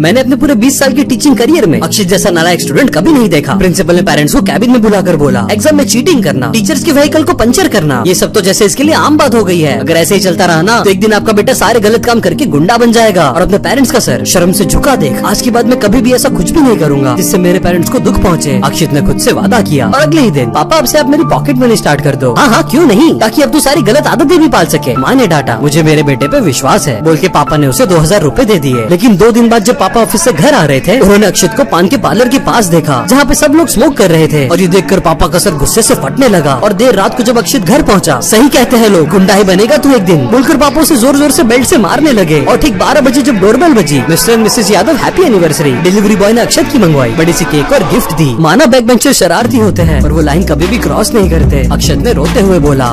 मैंने अपने पूरे 20 साल के टीचिंग करियर में अक्षित जैसा नालायक स्टूडेंट कभी नहीं देखा। प्रिंसिपल ने पेरेंट्स को कैबिन में बुलाकर बोला, एग्जाम में चीटिंग करना, टीचर्स के व्हीकल को पंचर करना, ये सब तो जैसे इसके लिए आम बात हो गई है। अगर ऐसे ही चलता रहा ना तो एक दिन आपका बेटा सारे गलत काम करके गुंडा बन जाएगा और अपने पेरेंट्स का सर शर्म से झुका देख। आज के बाद मैं कभी भी ऐसा कुछ भी नहीं करूंगा जिससे मेरे पेरेंट्स को दुख पहुँचे, अक्षित ने खुद से वादा किया। और अगले ही दिन, पापा अब से आप मेरी पॉकेट मनी स्टार्ट कर दो। हाँ हाँ क्यों नहीं, ताकि अब तू सारी गलत आदतें भी पाल सके, माँ ने डांटा। मुझे मेरे बेटे पे विश्वास है, बोल के पापा ने उसे 2000 रुपए दे दिए। लेकिन 2 दिन बाद जब पापा ऑफिस से घर आ रहे थे, उन्होंने अक्षित को पान के पार्लर के पास देखा जहाँ पे सब लोग स्मोक कर रहे थे। और ये देखकर पापा का सर गुस्से से फटने लगा। और देर रात को जब अक्षित घर पहुँचा, सही कहते हैं लोग, गुंडा ही बनेगा तू एक दिन, बोलकर पापा उसे जोर जोर से बेल्ट से मारने लगे। और ठीक 12 बजे जब डोरबेल बजी, mister and Mrs Yadav happy anniversary, delivery boy ने अक्षत की मंगवाई, बड़ी सी केक और गिफ्ट दी। माना बैक बेंचर शरारती होते हैं और वो लाइन कभी भी क्रॉस नहीं करते, अक्षत ने रोते हुए बोला।